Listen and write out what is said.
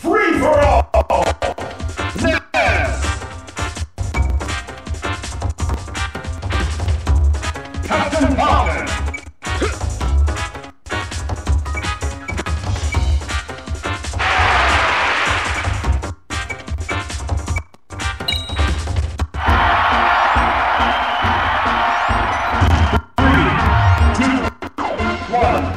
Free for all! Yes! Captain Falcon! Three, two, one.